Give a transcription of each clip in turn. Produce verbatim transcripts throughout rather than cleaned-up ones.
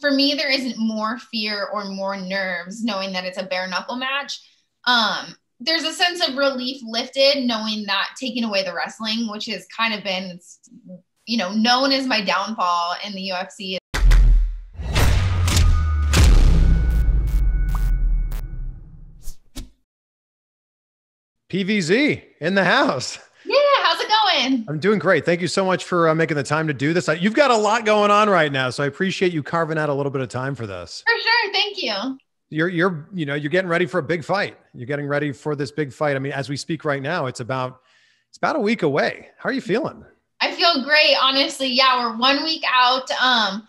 for me, there isn't more fear or more nerves knowing that it's a bare knuckle match. Um, there's a sense of relief lifted knowing that taking away the wrestling, which has kind of been, you know, known as my downfall in the U F C. P V Z in the house. Yeah, how's it going? I'm doing great. Thank you so much for uh, making the time to do this. I, you've got a lot going on right now, so I appreciate you carving out a little bit of time for this. For sure, thank you. You're, you're, you know, you're getting ready for a big fight. You're getting ready for this big fight. I mean, as we speak right now, it's about, it's about a week away. How are you feeling? I feel great, honestly. Yeah, we're one week out. Um,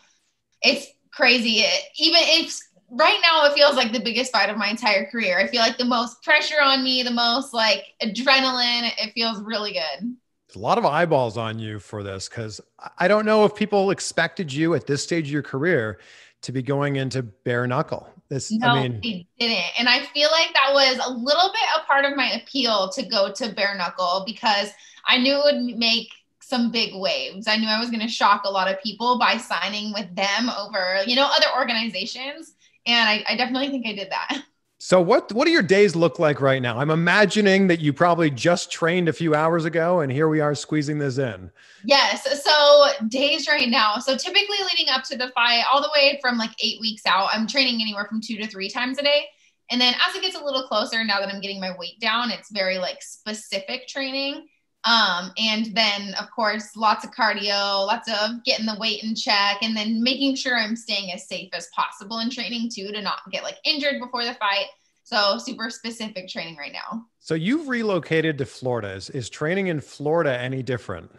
it's crazy. It, even it's. Right now, it feels like the biggest fight of my entire career. I feel like the most pressure on me, the most like adrenaline. It feels really good. There's a lot of eyeballs on you for this, because I don't know if people expected you at this stage of your career to be going into bare knuckle. This, no, I mean, they didn't. And I feel like that was a little bit a part of my appeal to go to bare knuckle, because I knew it would make some big waves. I knew I was going to shock a lot of people by signing with them over, you know, other organizations. And I, I definitely think I did that. So what, what do your days look like right now? I'm imagining that you probably just trained a few hours ago and here we are squeezing this in. Yes. So days right now. So typically leading up to the fight, all the way from like eight weeks out, I'm training anywhere from two to three times a day. And then as it gets a little closer, now that I'm getting my weight down, it's very like specific training. Um, and then of course, lots of cardio, lots of getting the weight in check, and then making sure I'm staying as safe as possible in training too, to not get like injured before the fight. So super specific training right now. So you've relocated to Florida. Is, is training in Florida any different?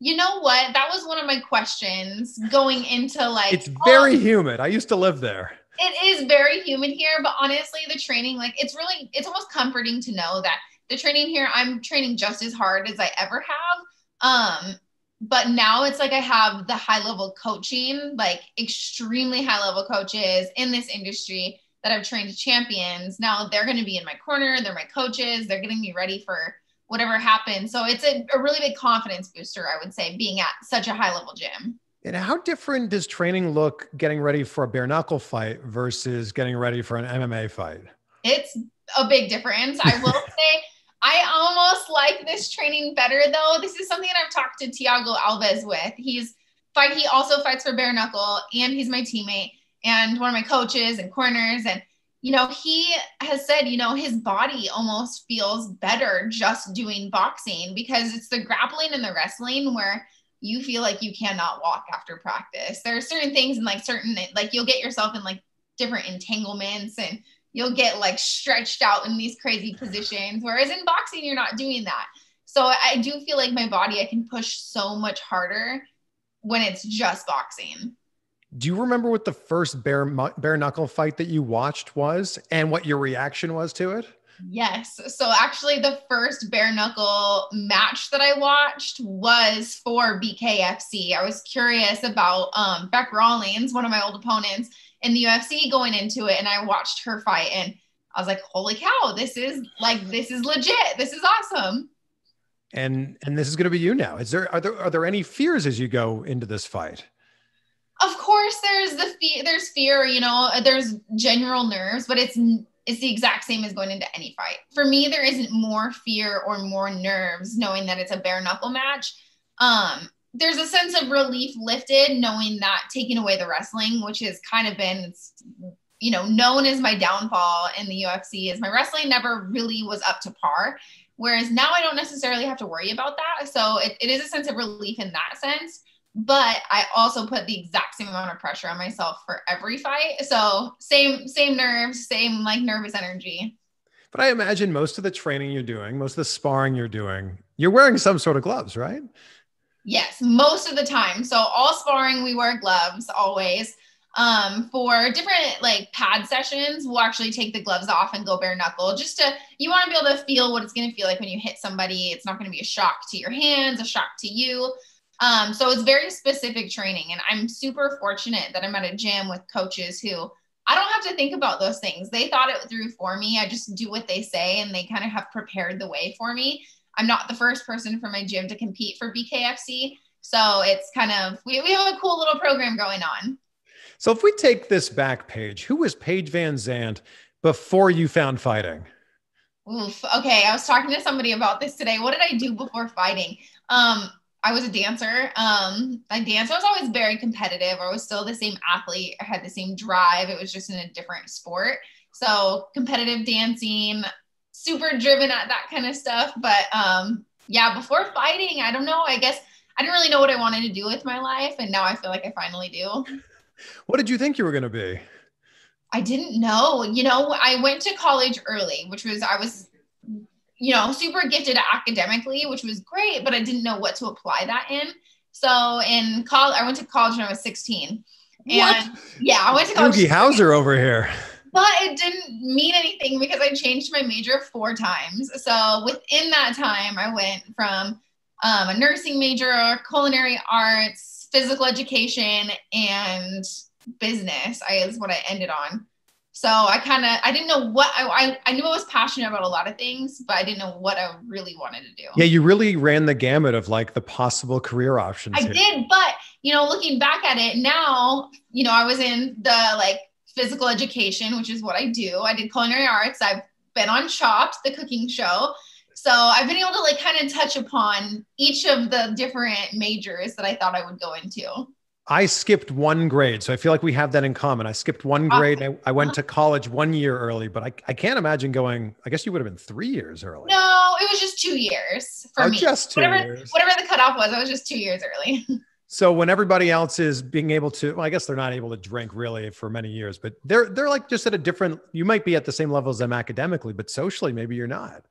You know what? That was one of my questions going into like, it's very oh, humid. I used to live there. It is very humid here, but honestly, the training, like it's really, it's almost comforting to know that the training here, I'm training just as hard as I ever have. Um, but now it's like I have the high level coaching, like extremely high level coaches in this industry that I've trained champions. Now they're going to be in my corner. They're my coaches. They're getting me ready for whatever happens. So it's a, a really big confidence booster, I would say, being at such a high level gym. And how different does training look getting ready for a bare knuckle fight versus getting ready for an M M A fight? It's a big difference. I will say, I almost like this training better though. This is something that I've talked to Thiago Alves with. He's fight. He also fights for bare knuckle, and he's my teammate and one of my coaches and corners. And, you know, he has said, you know, his body almost feels better just doing boxing, because it's the grappling and the wrestling where you feel like you cannot walk after practice. There are certain things and like certain, like you'll get yourself in like different entanglements, and you'll get like stretched out in these crazy positions. Whereas in boxing, you're not doing that. So I do feel like my body, I can push so much harder when it's just boxing. Do you remember what the first bare, bare knuckle fight that you watched was and what your reaction was to it? Yes. So actually the first bare knuckle match that I watched was for B K F C. I was curious about um, Beck Rawlings, one of my old opponents in the U F C, going into it. And I watched her fight and I was like, holy cow, this is like, this is legit. This is awesome. And, and this is going to be you now. Is there, are there, are there any fears as you go into this fight? Of course there's the fear, there's fear, you know, there's general nerves, but it's, it's the exact same as going into any fight. For me, there isn't more fear or more nerves knowing that it's a bare knuckle match. Um, There's a sense of relief lifted knowing that taking away the wrestling, which has kind of been, you know, known as my downfall in the U F C, is my wrestling never really was up to par. Whereas now I don't necessarily have to worry about that. So it, it is a sense of relief in that sense, but I also put the exact same amount of pressure on myself for every fight. So same, same nerves, same like nervous energy. But I imagine most of the training you're doing, most of the sparring you're doing, you're wearing some sort of gloves, right? Yes, most of the time. So all sparring, we wear gloves always. Um, for different like pad sessions, we'll actually take the gloves off and go bare knuckle, just to, you want to be able to feel what it's going to feel like when you hit somebody. It's not going to be a shock to your hands, a shock to you. Um, so it's very specific training. And I'm super fortunate that I'm at a gym with coaches who I don't have to think about those things. They thought it through for me. I just do what they say, and they kind of have prepared the way for me. I'm not the first person from my gym to compete for B K F C. So it's kind of, we, we have a cool little program going on. So if we take this back, Paige, who was Paige VanZant before you found fighting? Oof. Okay. I was talking to somebody about this today. What did I do before fighting? Um, I was a dancer. Um, I danced. I was always very competitive. I was still the same athlete. I had the same drive. It was just in a different sport. So competitive dancing, super driven at that kind of stuff. But um, yeah, before fighting, I don't know. I guess I didn't really know what I wanted to do with my life. And now I feel like I finally do. What did you think you were going to be? I didn't know. You know, I went to college early, which was, I was, you know, super gifted academically, which was great, but I didn't know what to apply that in. So in college, I went to college when I was sixteen. And what? Yeah, I went to college. Doogie Howser over here. But it didn't mean anything because I changed my major four times. So within that time, I went from um, a nursing major, culinary arts, physical education, and business I is what I ended on. So I kind of, I didn't know what I, I, I knew I was passionate about a lot of things, but I didn't know what I really wanted to do. Yeah. You really ran the gamut of like the possible career options. I here. did, but you know, looking back at it now, you know, I was in the like physical education, which is what I do. I did culinary arts. I've been on Chopped, the cooking show. So I've been able to like kind of touch upon each of the different majors that I thought I would go into. I skipped one grade. So I feel like we have that in common. I skipped one grade. Awesome. I, I went to college one year early, but I, I can't imagine going, I guess you would have been three years early. No, it was just two years for oh, me. Just two whatever, years. Whatever the cutoff was, I was just two years early. So when everybody else is being able to, well, I guess they're not able to drink really for many years, but they're, they're like just at a different, you might be at the same level as them academically, but socially, maybe you're not.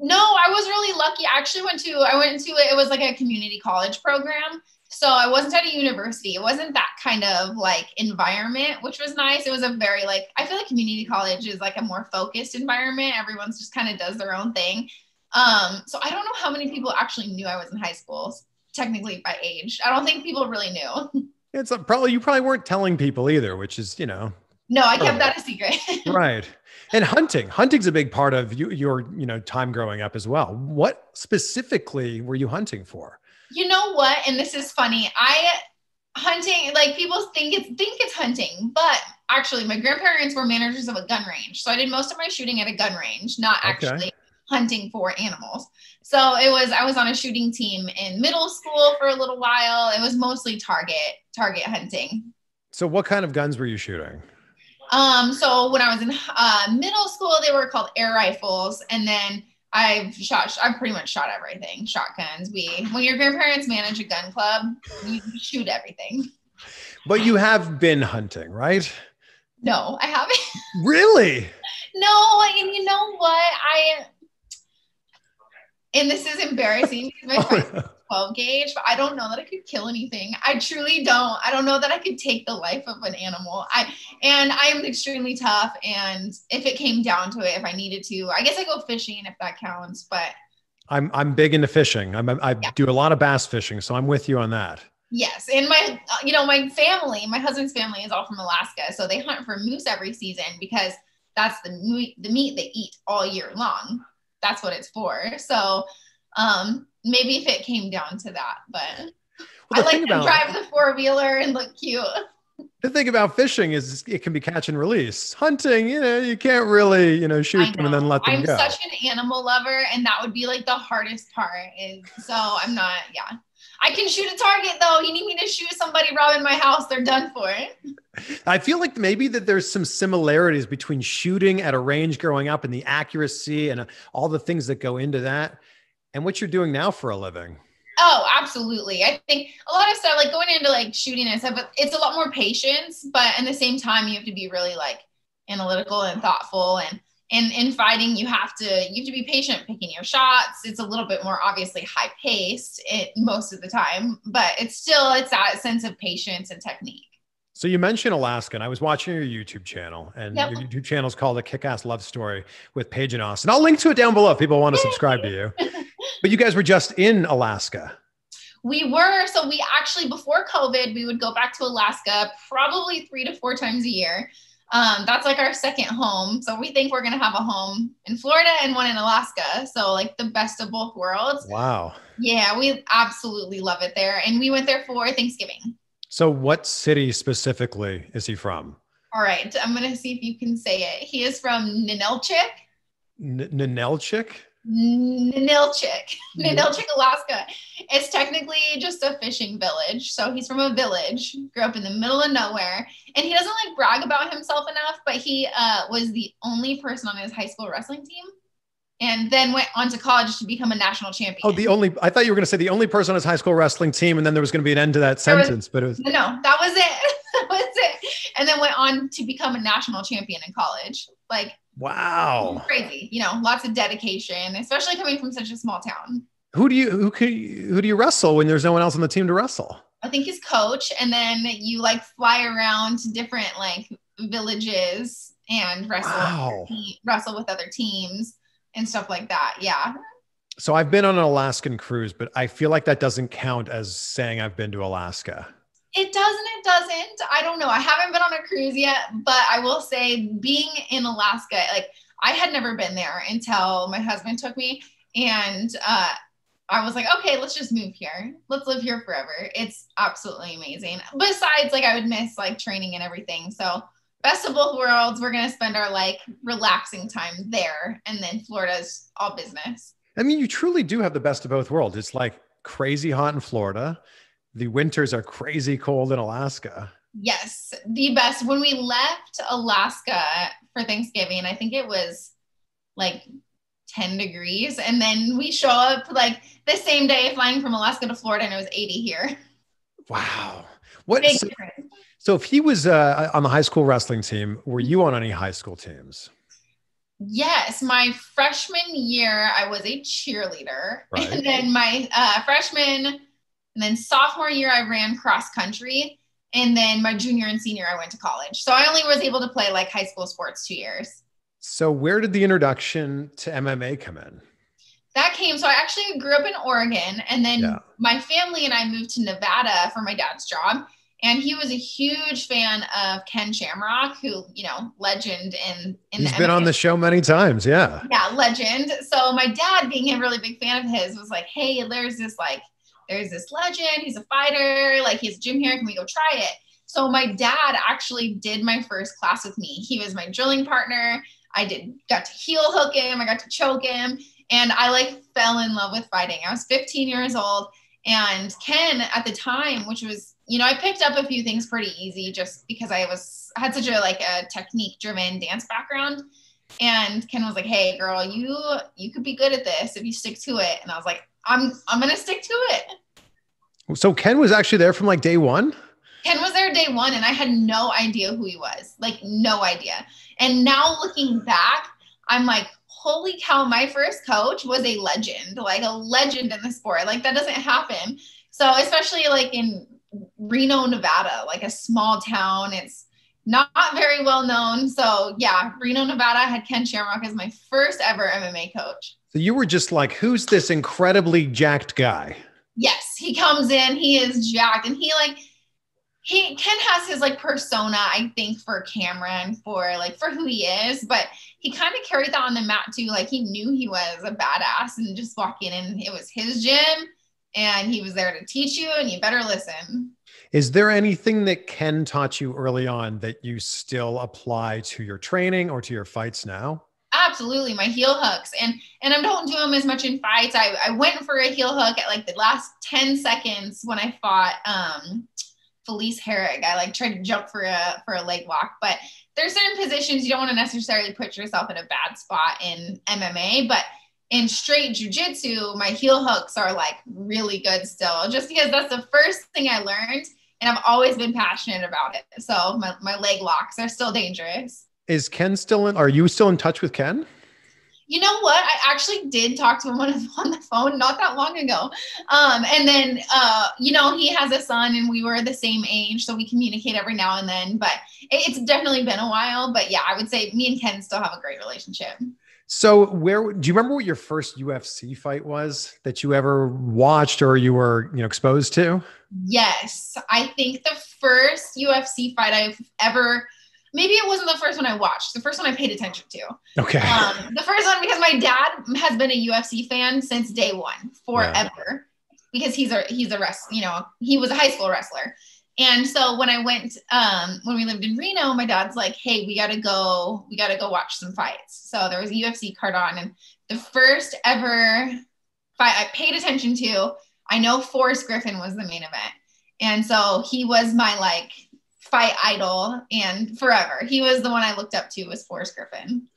No, I was really lucky. I actually went to, I went to, it was like a community college program. So I wasn't at a university. It wasn't that kind of like environment, which was nice. It was a very like, I feel like community college is like a more focused environment. Everyone's just kind of does their own thing. Um, so I don't know how many people actually knew I was in high school, technically by age. I don't think people really knew. It's a, probably, you probably weren't telling people either, which is, you know. No, I kept that a secret. Right. And hunting, hunting's a big part of you, your, you know, time growing up as well. What specifically were you hunting for? You know what? And this is funny. I hunting, like people think it's, think it's hunting, but actually my grandparents were managers of a gun range. So I did most of my shooting at a gun range, not actually okay. hunting for animals. So it was, I was on a shooting team in middle school for a little while. It was mostly target, target hunting. So what kind of guns were you shooting? Um, so when I was in uh, middle school, they were called air rifles. And then I've shot, I've pretty much shot everything. Shotguns. We, when your grandparents manage a gun club, you shoot everything. But you have been hunting, right? No, I haven't. Really? No. And you know what? I, and this is embarrassing because my friend oh, no. twelve gauge, but I don't know that I could kill anything. I truly don't. I don't know that I could take the life of an animal. I, and I am extremely tough. And if it came down to it, if I needed to, I guess I go fishing if that counts, but I'm, I'm big into fishing. I'm, I yeah. do a lot of bass fishing. So I'm with you on that. Yes. And my, you know, my family, my husband's family is all from Alaska. So they hunt for moose every season because that's the meat, the meat they eat all year long. That's what it's for. So, um, maybe if it came down to that, but well, I like to drive the four wheeler and look cute. The thing about fishing is it can be catch and release. Hunting, you know, you can't really, you know, shoot them and then let them I'm go. I'm such an animal lover, and that would be like the hardest part. Is so I'm not, yeah. I can shoot a target though. You need me to shoot somebody robbing my house, they're done for it. I feel like maybe that there's some similarities between shooting at a range growing up and the accuracy and all the things that go into that. And what you're doing now for a living. Oh, absolutely. I think a lot of stuff like going into like shooting and stuff, but it's a lot more patience, but at the same time, you have to be really like analytical and thoughtful. And and in fighting, you have to, you have to be patient picking your shots. It's a little bit more obviously high paced it, most of the time, but it's still, it's that sense of patience and technique. So you mentioned Alaska, and I was watching your YouTube channel, and yep. your YouTube channel is called The Kick-Ass Love Story with Paige and Austin. I'll link to it down below if people want to subscribe to you. But you guys were just in Alaska. We were. So we actually, before COVID, we would go back to Alaska probably three to four times a year. Um, that's like our second home. So we think we're going to have a home in Florida and one in Alaska. So like the best of both worlds. Wow. Yeah, we absolutely love it there. And we went there for Thanksgiving. So what city specifically is he from? All right. I'm going to see if you can say it. He is from Ninilchik. Ninilchik? Ninilchik. Ninilchik, Alaska. It's technically just a fishing village. So he's from a village, grew up in the middle of nowhere. And he doesn't like brag about himself enough, but he uh, was the only person on his high school wrestling team. And then went on to college to become a national champion. Oh, the only, I thought you were going to say the only person on his high school wrestling team. And then there was going to be an end to that sentence, was, but it was. No, that was it. That was it. And then went on to become a national champion in college. Like, wow. Crazy. You know, lots of dedication, especially coming from such a small town. Who do you, who can, who do you wrestle when there's no one else on the team to wrestle? I think his coach. And then you like fly around to different like villages and wrestle, wow. wrestle with other teams. And stuff like that. Yeah. So I've been on an Alaskan cruise, but I feel like that doesn't count as saying I've been to Alaska. It doesn't. It doesn't. I don't know. I haven't been on a cruise yet, but I will say being in Alaska, like I had never been there until my husband took me and uh, I was like, okay, let's just move here. Let's live here forever. It's absolutely amazing. Besides, like I would miss like training and everything. So best of both worlds, we're going to spend our like relaxing time there. And then Florida's all business. I mean, you truly do have the best of both worlds. It's like crazy hot in Florida. The winters are crazy cold in Alaska. Yes, the best. When we left Alaska for Thanksgiving, I think it was like ten degrees. And then we show up like the same day flying from Alaska to Florida and it was eighty here. Wow. What Big so, so if he was uh, on the high school wrestling team, were you on any high school teams? Yes. My freshman year, I was a cheerleader. Right. And then my uh, freshman and then sophomore year, I ran cross country. And then my junior and senior, I went to college. So I only was able to play like high school sports two years. So where did the introduction to M M A come in? That came, so I actually grew up in Oregon and then yeah. my family and I moved to Nevada for my dad's job. And he was a huge fan of Ken Shamrock, who, you know, legend in, in He's the been M M A. On the show many times. Yeah. Yeah. Legend. So my dad being a really big fan of his was like, hey, there's this, like, there's this legend. He's a fighter. Like he's a gym here. Can we go try it? So my dad actually did my first class with me. He was my drilling partner. I did got to heel hook him. I got to choke him. And I like fell in love with fighting. I was fifteen years old and Ken at the time, which was, you know, I picked up a few things pretty easy just because I was, had such a, like a technique driven dance background. And Ken was like, hey girl, you, you could be good at this if you stick to it. And I was like, I'm, I'm going to stick to it. So Ken was actually there from like day one? Ken was there day one and I had no idea who he was, like no idea. And now looking back, I'm like, holy cow, my first coach was a legend, like a legend in the sport. Like that doesn't happen. So especially like in Reno, Nevada, like a small town, it's not very well known. So yeah, Reno, Nevada, I had Ken Shamrock as my first ever M M A coach. So you were just like, who's this incredibly jacked guy? Yes, he comes in, he is jacked and he like, He Ken has his like persona, I think, for camera and for like for who he is, but he kind of carried that on the mat too. Like he knew he was a badass and just walk in and it was his gym and he was there to teach you and you better listen. Is there anything that Ken taught you early on that you still apply to your training or to your fights now? Absolutely. My heel hooks. And, and I don't do them as much in fights. I, I went for a heel hook at like the last ten seconds when I fought, um, Felice Herrig. I like tried to jump for a, for a leg walk, but there's certain positions you don't want to necessarily put yourself in a bad spot in M M A, but in straight jujitsu, my heel hooks are like really good still, just because that's the first thing I learned and I've always been passionate about it. So my, my leg locks are still dangerous. Is Ken still in, are you still in touch with Ken? You know what? I actually did talk to him on the phone not that long ago. Um, and then, uh, you know, he has a son and we were the same age, so we communicate every now and then, but it's definitely been a while. But yeah, I would say me and Ken still have a great relationship. So where, do you remember what your first U F C fight was that you ever watched or you were, you know, exposed to? Yes. I think the first U F C fight I've ever Maybe it wasn't the first one I watched. The first one I paid attention to. Okay. Um, the first one, because my dad has been a U F C fan since day one, forever, yeah. because he's a, he's a wrestler, you know, he was a high school wrestler. And so when I went, um, when we lived in Reno, my dad's like, hey, we got to go, we got to go watch some fights. So there was a U F C card on, and the first ever fight I paid attention to, I know Forrest Griffin was the main event. And so he was my like fight idol, and forever. He was the one I looked up to, was Forrest Griffin.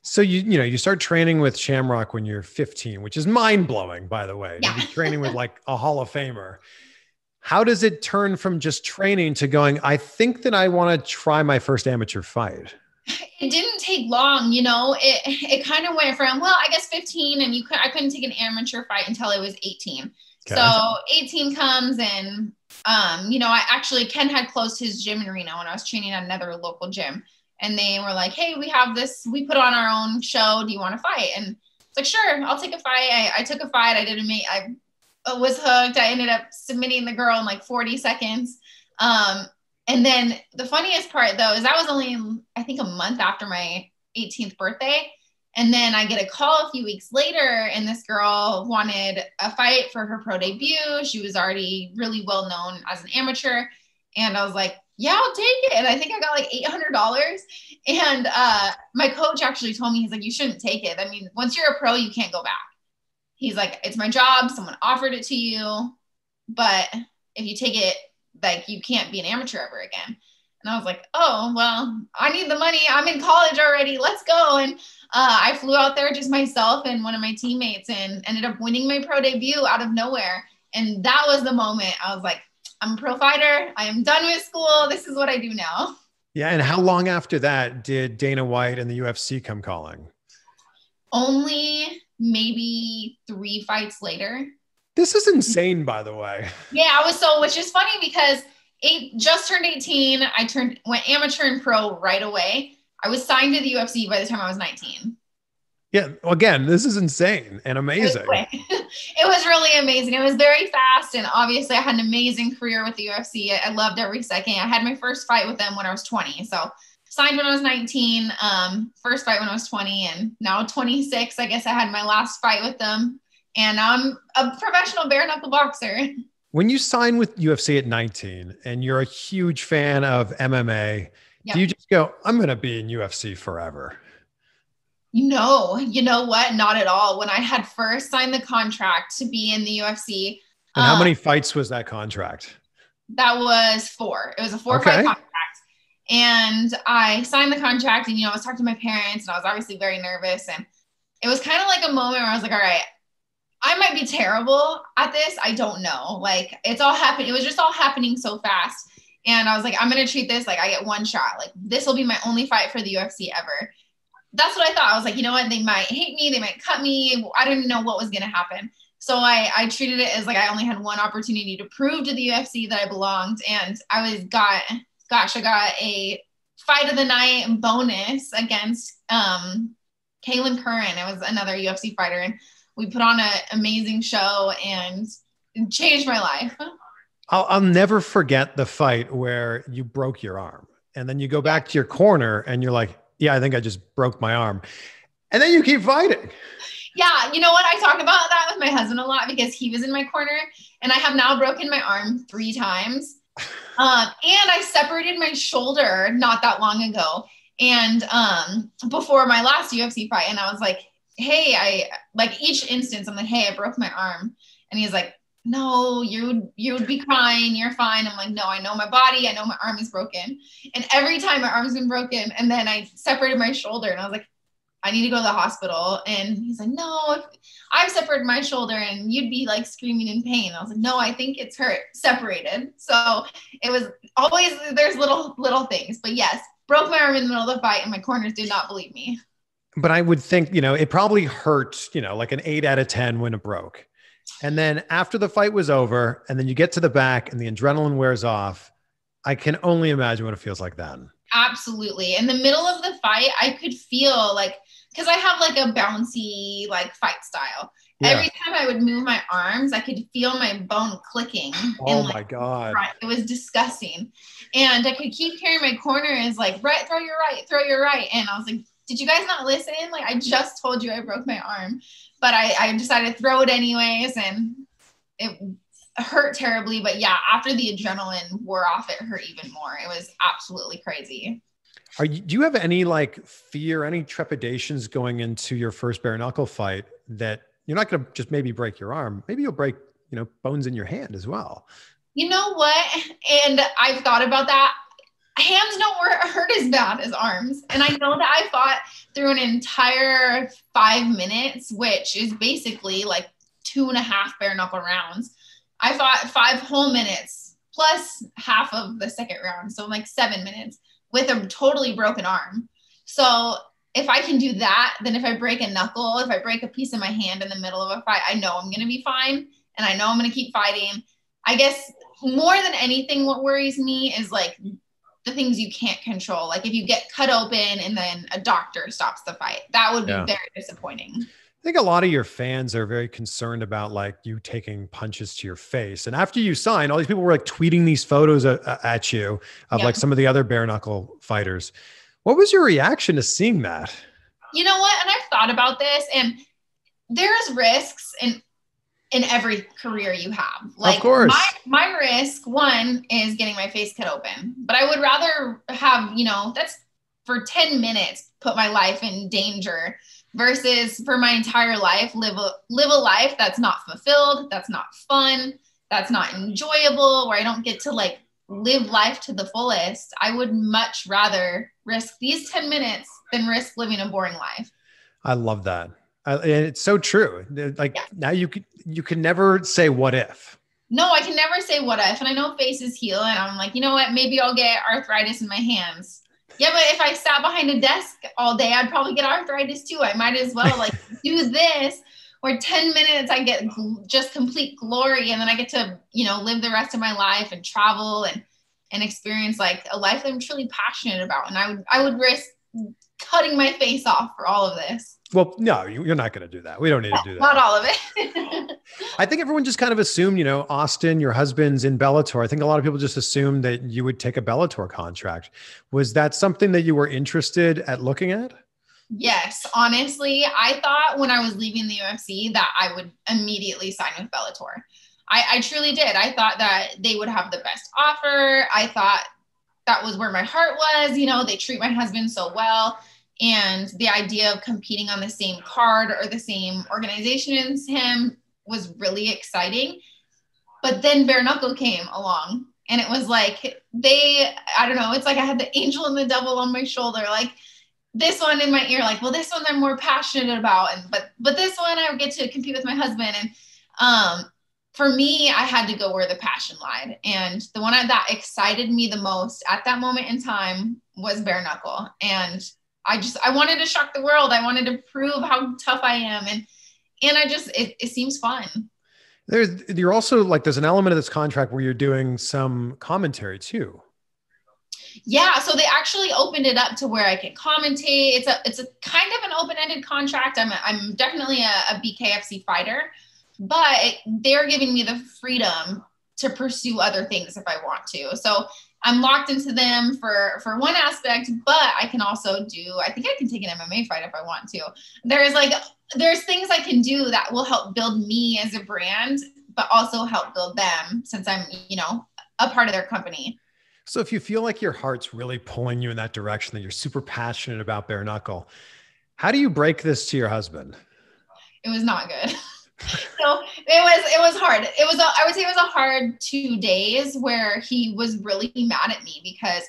So you, you know, you start training with Shamrock when you're fifteen, which is mind blowing, by the way, yeah. You're training with like a Hall of Famer. How does it turn from just training to going, I think that I want to try my first amateur fight? It didn't take long. You know, it, it kind of went from, well, I guess fifteen, and you could, I couldn't take an amateur fight until I was eighteen. Okay. So eighteen comes, and, um, you know, I actually, Ken had closed his gym in Reno, and I was training at another local gym, and they were like, hey, we have this, we put on our own show. Do you want to fight? And it's like, sure, I'll take a fight. I, I took a fight. I did a mate. I, was hooked. I ended up submitting the girl in like forty seconds. Um, and then the funniest part though, is that was only, I think, a month after my eighteenth birthday. And then I get a call a few weeks later, and this girl wanted a fight for her pro debut. She was already really well known as an amateur. And I was like, yeah, I'll take it. And I think I got like eight hundred dollars. And, uh, my coach actually told me, he's like, you shouldn't take it. I mean, once you're a pro, you can't go back. He's like, it's my job. Someone offered it to you, but if you take it, like, you can't be an amateur ever again. And I was like, oh, well, I need the money. I'm in college already. Let's go. And uh, I flew out there just myself and one of my teammates, and ended up winning my pro debut out of nowhere. And that was the moment I was like, I'm a pro fighter. I am done with school. This is what I do now. Yeah. And how long after that did Dana White and the U F C come calling? Only maybe three fights later. This is insane, by the way. Yeah, I was so, which is funny because eight just turned eighteen. I turned went amateur and pro right away. I was signed to the U F C by the time I was nineteen. Yeah, well, again, this is insane and amazing. It was really amazing. It was very fast, and obviously I had an amazing career with the U F C. I, I loved every second. I had my first fight with them when I was twenty, so signed when I was nineteen, um, first fight when I was twenty, and now twenty-six, I guess I had my last fight with them, and I'm a professional bare knuckle boxer. When you sign with U F C at nineteen and you're a huge fan of M M A, yep. Do you just go, I'm going to be in U F C forever? No, you know what? Not at all. When I had first signed the contract to be in the U F C. And um, how many fights was that contract? That was four. It was a four okay. fight contract. And I signed the contract, and, you know, I was talking to my parents, and I was obviously very nervous. And it was kind of like a moment where I was like, all right, I might be terrible at this. I don't know. Like, it's all happening. It was just all happening so fast. And I was like, I'm going to treat this like I get one shot. Like, this will be my only fight for the U F C ever. That's what I thought. I was like, you know what? They might hate me. They might cut me. I didn't know what was going to happen. So I, I treated it as like, I only had one opportunity to prove to the U F C that I belonged. And I was got... Gosh, I got a fight of the night bonus against um, Kaylin Curran. It was another U F C fighter, and we put on an amazing show, and it changed my life. I'll, I'll never forget the fight where you broke your arm, and then you go back to your corner, and you're like, yeah, I think I just broke my arm. And then you keep fighting. Yeah, you know what? I talk about that with my husband a lot because he was in my corner, and I have now broken my arm three times. Um, and I separated my shoulder not that long ago. And, um, before my last U F C fight, and I was like, hey, I like each instance, I'm like, hey, I broke my arm. And he's like, no, you would, you would be crying. You're fine. I'm like, no, I know my body. I know my arm is broken. And every time my arm's been broken. And then I separated my shoulder, and I was like, I need to go to the hospital. And he's like, no, if I've separated my shoulder and you'd be like screaming in pain. I was like, no, I think it's hurt, separated. So it was always, there's little, little things, but yes, broke my arm in the middle of the fight, and my corners did not believe me. But I would think, you know, it probably hurt, you know, like an eight out of ten when it broke. And then after the fight was over, and then you get to the back and the adrenaline wears off. I can only imagine what it feels like then. Absolutely. In the middle of the fight, I could feel like, because I have like a bouncy, like fight style. Yeah. Every time I would move my arms, I could feel my bone clicking. Oh in, like, my God. Front. It was disgusting. And I could keep hearing my corners like, right, throw your right, throw your right. And I was like, did you guys not listen? Like, I just told you I broke my arm, but I, I decided to throw it anyways. And it, hurt terribly, but yeah, after the adrenaline wore off, it hurt even more. It was absolutely crazy. Are you, do you have any like fear, any trepidations going into your first bare knuckle fight that you're not going to just maybe break your arm? Maybe you'll break, you know, bones in your hand as well. You know what? And I've thought about that. Hands don't hurt as bad as arms. And I know that I fought through an entire five minutes, which is basically like two and a half bare knuckle rounds. I fought five whole minutes plus half of the second round. So like seven minutes with a totally broken arm. So if I can do that, then if I break a knuckle, if I break a piece of my hand in the middle of a fight, I know I'm going to be fine. And I know I'm going to keep fighting. I guess more than anything, what worries me is like the things you can't control. Like if you get cut open and then a doctor stops the fight, that would be yeah. very disappointing. I think a lot of your fans are very concerned about like you taking punches to your face. And after you sign, all these people were like tweeting these photos a- at you of yeah. like some of the other bare knuckle fighters. What was your reaction to seeing that? You know what? And I've thought about this, and there's risks in in every career you have. Like of course. my, my risk one is getting my face cut open, but I would rather have, you know, that's for ten minutes, put my life in danger versus for my entire life, live a, live a life that's not fulfilled, that's not fun, that's not enjoyable, where I don't get to like live life to the fullest. I would much rather risk these ten minutes than risk living a boring life. I love that. I, and it's so true. Like yeah. now you can, you can never say what if. No, I can never say what if. And I know faces heal, and I'm like, you know what, maybe I'll get arthritis in my hands. Yeah, but if I sat behind a desk all day, I'd probably get arthritis too. I might as well like do this, or ten minutes I get gl- just complete glory, and then I get to, you know, live the rest of my life and travel and and experience like a life that I'm truly passionate about. And I would I would risk cutting my face off for all of this. Well, no, you're not going to do that. We don't need to do that. Not all of it. I think everyone just kind of assumed, you know, Austin, your husband's in Bellator. I think a lot of people just assumed that you would take a Bellator contract. Was that something that you were interested at looking at? Yes. Honestly, I thought when I was leaving the U F C that I would immediately sign with Bellator. I, I truly did. I thought that they would have the best offer. I thought that was where my heart was. You know, they treat my husband so well. And the idea of competing on the same card or the same organization as him was really exciting. But then bare knuckle came along, and it was like, they, I don't know, it's like I had the angel and the devil on my shoulder, like this one in my ear, like, well, this one I'm more passionate about. And, but, but this one I get to compete with my husband. And, um, for me, I had to go where the passion lied. And the one that excited me the most at that moment in time was bare knuckle. And I just, I wanted to shock the world. I wanted to prove how tough I am. And, and I just, it, it seems fun. There's, you're also like, there's an element of this contract where you're doing some commentary too. Yeah. So they actually opened it up to where I can commentate. It's a, it's a kind of an open-ended contract. I'm, a, I'm definitely a, a B K F C fighter, but it, they're giving me the freedom to pursue other things if I want to. So I'm locked into them for, for one aspect, but I can also do, I think I can take an M M A fight if I want to. There's like, there's things I can do that will help build me as a brand, but also help build them since I'm, you know, a part of their company. So if you feel like your heart's really pulling you in that direction, that you're super passionate about bare knuckle, how do you break this to your husband? It was not good. So it was, it was hard. It was, a, I would say it was a hard two days where he was really mad at me because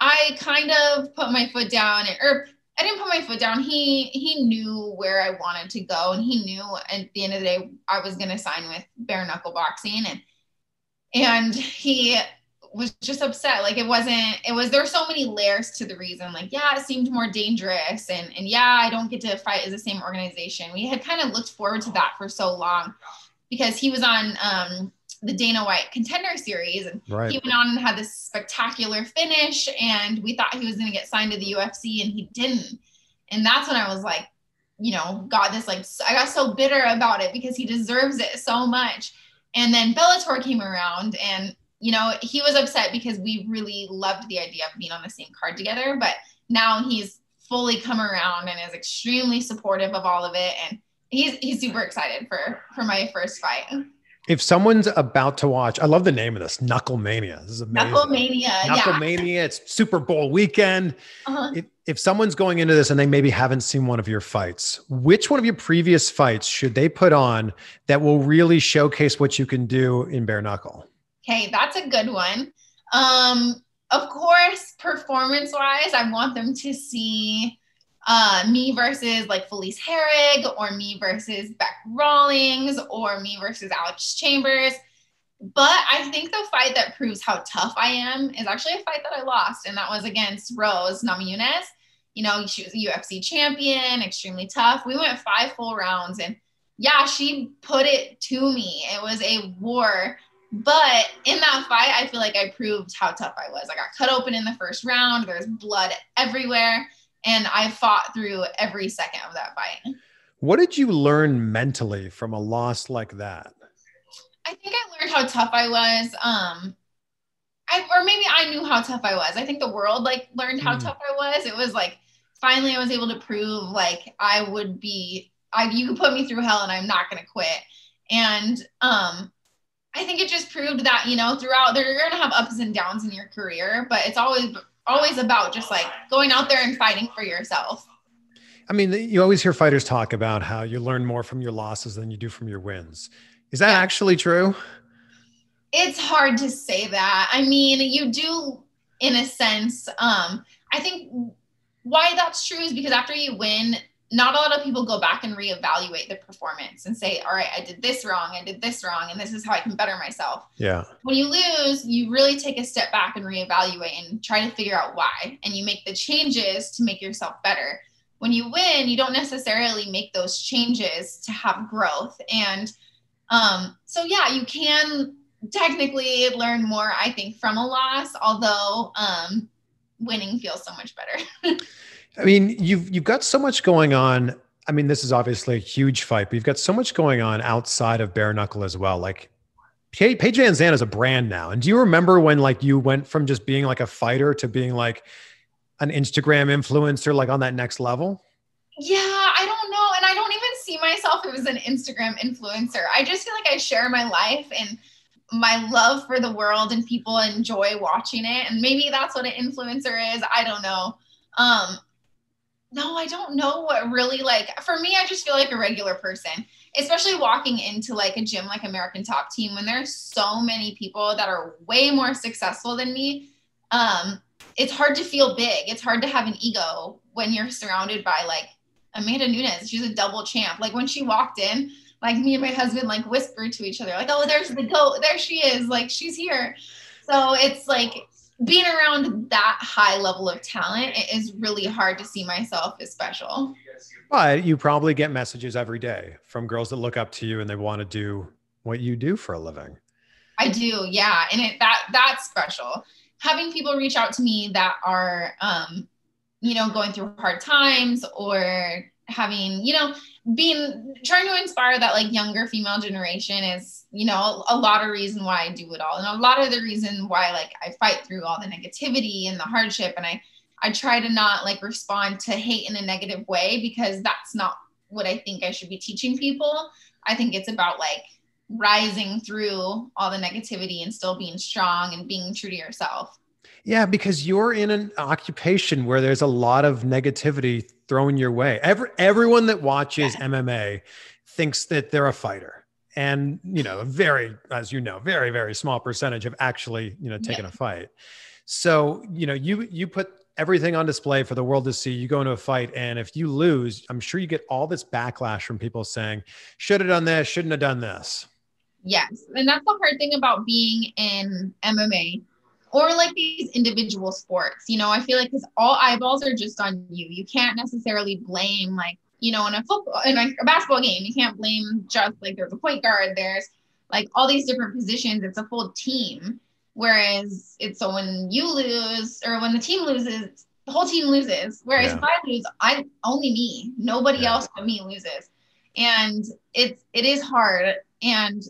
I kind of put my foot down and, or I didn't put my foot down. He, he knew where I wanted to go, and he knew at the end of the day, I was going to sign with bare knuckle boxing. And, and he was just upset. Like it wasn't, it was, there were so many layers to the reason. Like, yeah, it seemed more dangerous. And, and yeah, I don't get to fight as the same organization. We had kind of looked forward to that for so long because he was on um, the Dana White Contender Series, and right. he went on and had this spectacular finish, and we thought he was going to get signed to the U F C, and he didn't. And that's when I was like, you know, got this, like, I got so bitter about it because he deserves it so much. And then Bellator came around, and you know, he was upset because we really loved the idea of being on the same card together, but now he's fully come around and is extremely supportive of all of it. And he's, he's super excited for, for my first fight. If someone's about to watch, I love the name of this, Knuckle Mania. This is amazing. Knuckle Mania. Knuckle yeah. Mania. It's Super Bowl weekend. Uh-huh. If, if someone's going into this and they maybe haven't seen one of your fights, which one of your previous fights should they put on that will really showcase what you can do in bare knuckle? Okay, that's a good one. Um, of course, performance wise, I want them to see Uh, me versus like Felice Herrig, or me versus Beck Rawlings, or me versus Alex Chambers. But I think the fight that proves how tough I am is actually a fight that I lost. And that was against Rose Namajunas. You know, she was a U F C champion, extremely tough. We went five full rounds, and yeah, she put it to me. It was a war. But in that fight, I feel like I proved how tough I was. I got cut open in the first round. There's blood everywhere. And I fought through every second of that fight. What did you learn mentally from a loss like that? I think I learned how tough I was. Um, I, or maybe I knew how tough I was. I think the world like learned how mm. tough I was. It was like, finally I was able to prove like I would be, I, you could put me through hell and I'm not going to quit. And um, I think it just proved that, you know, throughout there, you're going to have ups and downs in your career, but it's always always about just like going out there and fighting for yourself. I mean, you always hear fighters talk about how you learn more from your losses than you do from your wins. Is that yeah. actually true? It's hard to say that. I mean, you do in a sense. Um, I think why that's true is because after you win, not a lot of people go back and reevaluate the performance and say, all right, I did this wrong. I did this wrong. And this is how I can better myself. Yeah. When you lose, you really take a step back and reevaluate and try to figure out why. And you make the changes to make yourself better. When you win, you don't necessarily make those changes to have growth. And um, so, yeah, you can technically learn more, I think, from a loss, although um, winning feels so much better. I mean, you've, you've got so much going on. I mean, this is obviously a huge fight, but you've got so much going on outside of bare knuckle as well. Like Paige VanZant is a brand now. And do you remember when like you went from just being like a fighter to being like an Instagram influencer, like on that next level? Yeah, I don't know. And I don't even see myself as an Instagram influencer. I just feel like I share my life and my love for the world and people enjoy watching it. And maybe that's what an influencer is. I don't know. Um, No, I don't know what really like, for me, I just feel like a regular person, especially walking into like a gym, like American Top Team, when there's so many people that are way more successful than me. Um, it's hard to feel big. It's hard to have an ego when you're surrounded by like Amanda Nunes. She's a double champ. Like when she walked in, like me and my husband, like whispered to each other, like, oh, there's the goat. There she is. Like she's here. So it's like, being around that high level of talent, it is really hard to see myself as special. But you probably get messages every day from girls that look up to you and they want to do what you do for a living. I do. Yeah. And it, that that's special. Having people reach out to me that are, um, you know, going through hard times or having, you know, being, trying to inspire that like younger female generation is, you know, a lot of reason why I do it all. And a lot of the reason why, like I fight through all the negativity and the hardship. And I, I try to not like respond to hate in a negative way, because that's not what I think I should be teaching people. I think it's about like rising through all the negativity and still being strong and being true to yourself. Yeah. Because you're in an occupation where there's a lot of negativity thrown your way. Every, everyone that watches yeah. M M A thinks that they're a fighter. And, you know, very, as you know, very, very small percentage have actually, you know, taken yeah. a fight. So, you know, you, you put everything on display for the world to see. You go into a fight, and if you lose, I'm sure you get all this backlash from people saying, should have done this, shouldn't have done this. Yes. And that's the hard thing about being in M M A. Or like these individual sports, you know, I feel like because all eyeballs are just on you. You can't necessarily blame like, you know, in a football, in like a basketball game, you can't blame just like there's a point guard, there's like all these different positions. It's a full team. Whereas it's so when you lose or when the team loses, the whole team loses. Whereas yeah. if I lose, I only me, nobody yeah. else but me loses. And it's, it is hard. And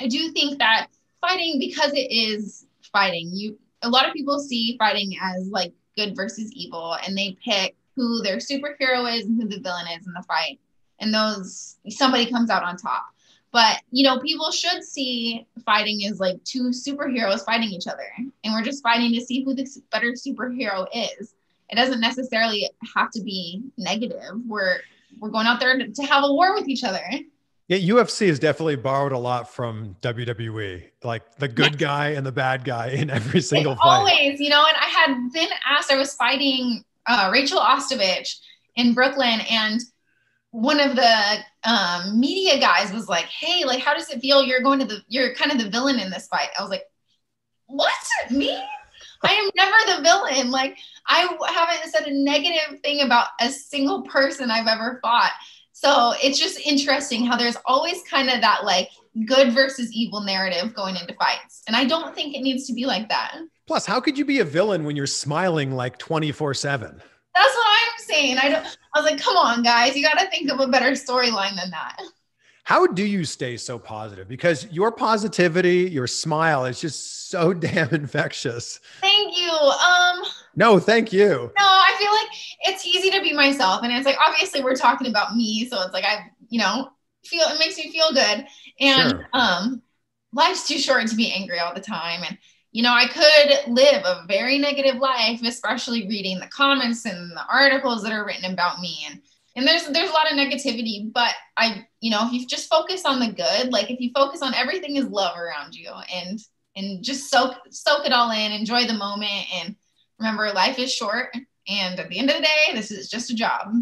I do think that fighting, because it is fighting, you, a lot of people see fighting as like good versus evil, and they pick who their superhero is and who the villain is in the fight. And those, somebody comes out on top. But, you know, people should see fighting as like two superheroes fighting each other. And we're just fighting to see who the better superhero is. It doesn't necessarily have to be negative. We're we're going out there to have a war with each other. Yeah, U F C has definitely borrowed a lot from W W E, like the good yeah. guy and the bad guy in every single it's fight. Always, you know, and I had been asked, I was fighting uh, Rachel Ostovich in Brooklyn, and one of the um, media guys was like, hey, like, how does it feel? You're going to the, you're kind of the villain in this fight. I was like, what? Me? I am never the villain. Like, I haven't said a negative thing about a single person I've ever fought. So it's just interesting how there's always kind of that like good versus evil narrative going into fights. And I don't think it needs to be like that. Plus, how could you be a villain when you're smiling like twenty-four seven? That's what I'm saying. I don't, I was like, come on, guys, you got to think of a better storyline than that. How do you stay so positive? Because your positivity, your smile is just so damn infectious. Thank you. Um, no, thank you. No, I feel like it's easy to be myself. And it's like, obviously we're talking about me. So it's like, I, you know, feel, it makes me feel good. And sure. um, life's too short to be angry all the time. And, you know, I could live a very negative life, especially reading the comments and the articles that are written about me. And And there's, there's a lot of negativity, but I, you know, if you just focus on the good, like if you focus on everything is love around you and, and just soak, soak it all in, enjoy the moment. And remember, life is short. And at the end of the day, this is just a job.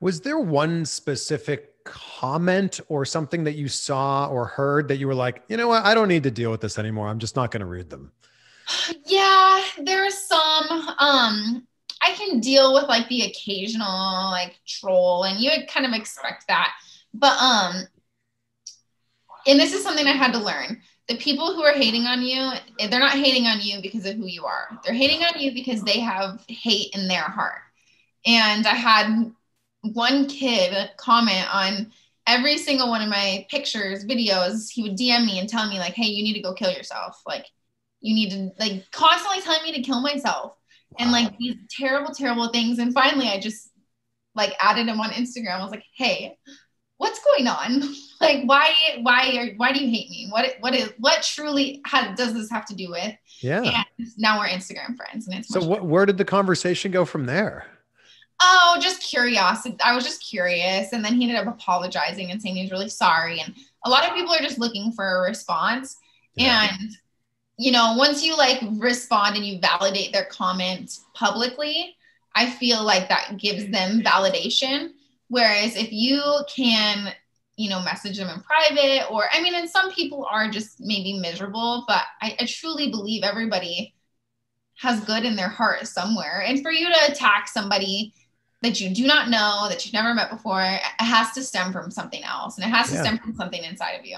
Was there one specific comment or something that you saw or heard that you were like, you know what, I don't need to deal with this anymore. I'm just not going to read them. Yeah, there are some, um, I can deal with like the occasional like troll, and you would kind of expect that. But, um, and this is something I had to learn. The people who are hating on you, they're not hating on you because of who you are. They're hating on you because they have hate in their heart. And I had one kid comment on every single one of my pictures, videos. He would D M me and tell me like, hey, you need to go kill yourself. Like you need to like constantly telling me to kill myself. Wow. And like these terrible, terrible things. And finally, I just like added him on Instagram. I was like, hey, what's going on? Like, why, why, are, why do you hate me? What, what is, what truly how does this have to do with? Yeah. And now we're Instagram friends. And it's so what, where did the conversation go from there? Oh, just curiosity. I was just curious. And then he ended up apologizing and saying he's really sorry. And a lot of people are just looking for a response. Yeah. And you know, once you like respond and you validate their comments publicly, I feel like that gives them validation. Whereas if you can, you know, message them in private or, I mean, and some people are just maybe miserable, but I, I truly believe everybody has good in their heart somewhere. And for you to attack somebody that you do not know, that you've never met before, it has to stem from something else. And it has to yeah. stem from something inside of you.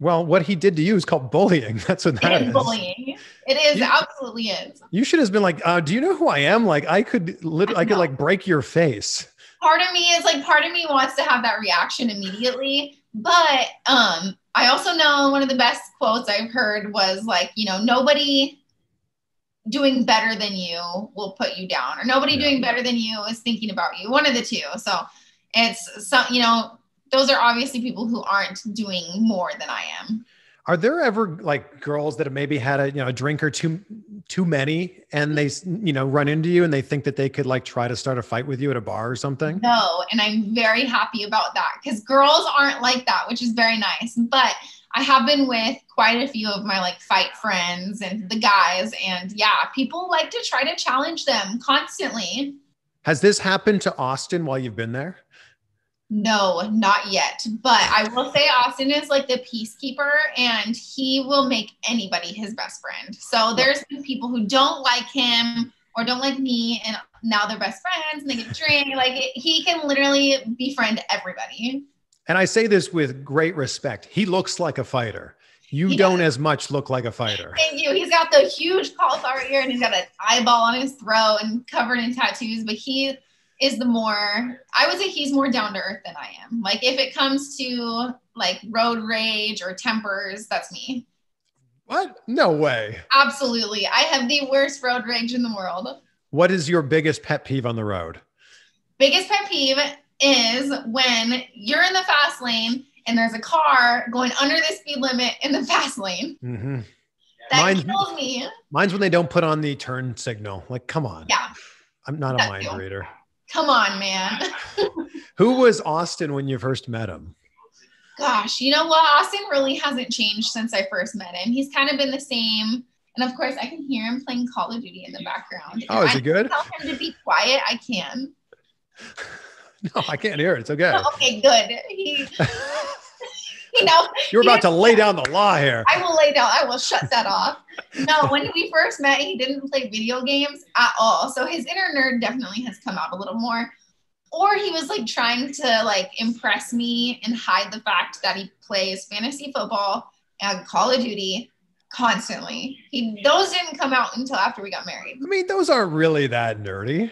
Well, what he did to you is called bullying. That's what that is. It is bullying. It is, you, absolutely is. You should have been like, uh, do you know who I am? Like I could literally, I, I could like break your face. Part of me is like, part of me wants to have that reaction immediately. But um, I also know one of the best quotes I've heard was like, you know, nobody doing better than you will put you down, or nobody yeah. doing better than you is thinking about you. One of the two. So it's some, you know, those are obviously people who aren't doing more than I am. Are there ever like girls that have maybe had a, you know, a drink or two too many, and they, you know, run into you and they think that they could like try to start a fight with you at a bar or something? No. And I'm very happy about that, because girls aren't like that, which is very nice. But I have been with quite a few of my like fight friends and the guys, and yeah, people like to try to challenge them constantly. Has this happened to Austin while you've been there? No, not yet. But I will say Austin is like the peacekeeper, and he will make anybody his best friend. So there's been people who don't like him or don't like me, and now they're best friends and they get drink. Like it, he can literally befriend everybody. And I say this with great respect. He looks like a fighter. You he don't does. as much look like a fighter. Thank you. He's got the huge cauliflower ear, and he's got an eyeball on his throat and covered in tattoos, but he is the more, I would say he's more down to earth than I am. Like if it comes to like road rage or tempers, that's me. What? No way. Absolutely. I have the worst road rage in the world. What is your biggest pet peeve on the road? Biggest pet peeve is when you're in the fast lane and there's a car going under the speed limit in the fast lane. Mm-hmm. That mine's, kills me. Mine's when they don't put on the turn signal. Like, come on. Yeah. I'm not That's a mind you. reader. Come on, man. Who was Austin when you first met him? Gosh, you know what? Austin really hasn't changed since I first met him. He's kind of been the same. And of course, I can hear him playing Call of Duty in the background. Oh, is he good? Tell him to be quiet. I can. No, I can't hear it. It's okay. No, okay, good. He, you know, you're about to lay down the law here. I will lay down. I will shut that off. No, when we first met, he didn't play video games at all. So his inner nerd definitely has come out a little more. Or he was like trying to like impress me and hide the fact that he plays fantasy football and Call of Duty constantly. He, those didn't come out until after we got married. I mean, those aren't really that nerdy.